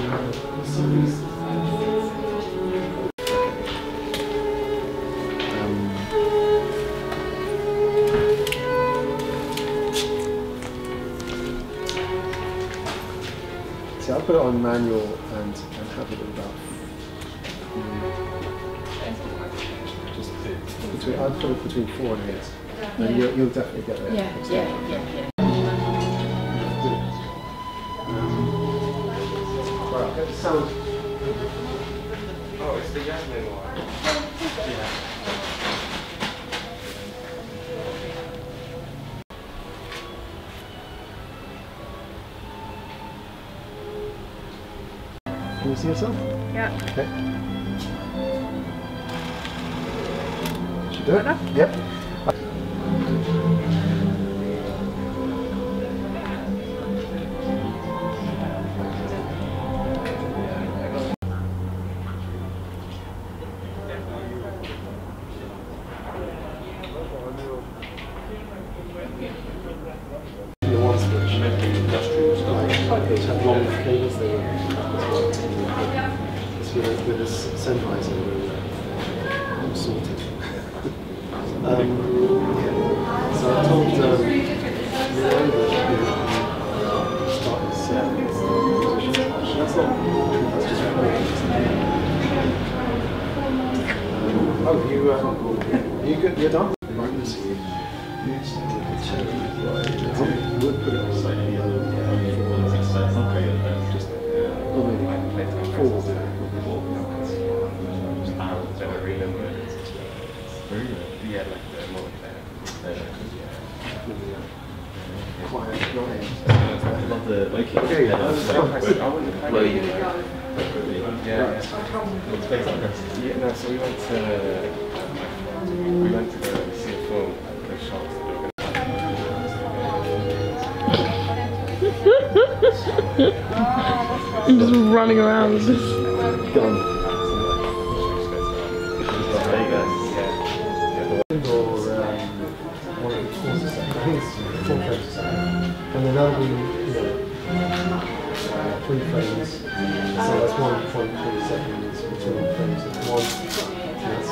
See, I'll put it on manual and have it all about. Just between, I'd put it between 4 and 8. Yeah. And you'll definitely get there. Yeah, yeah, yeah, yeah. Right, get the sound. Oh, it's the Yasmin one. Yeah. Can you see yourself? Yeah. Okay. Should do it? Yep. With this centralizer, I'm sorted. So I told you good? You're done? Would put it on like the other. Yeah, like the moment there. Yeah. Quiet, noise. I love the like. Okay, I wouldn't blow you. Yeah. Yeah. No, so we went to go see a film at the shops. I'm just running around with this gun. And then that'll be, you know, 3 frames. So that's 1.3 seconds between frames of 1. Yes.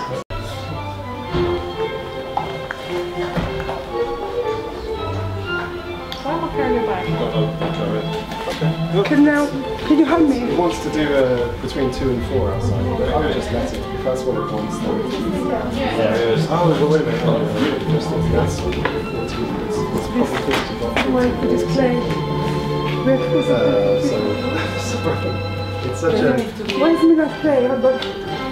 Why am I carrying your bag? Okay. Can you hand me? It wants to do between 2 and 4 outside, but I would just let it, if that's what it wants. Oh, wait a minute. Why isn't it that play?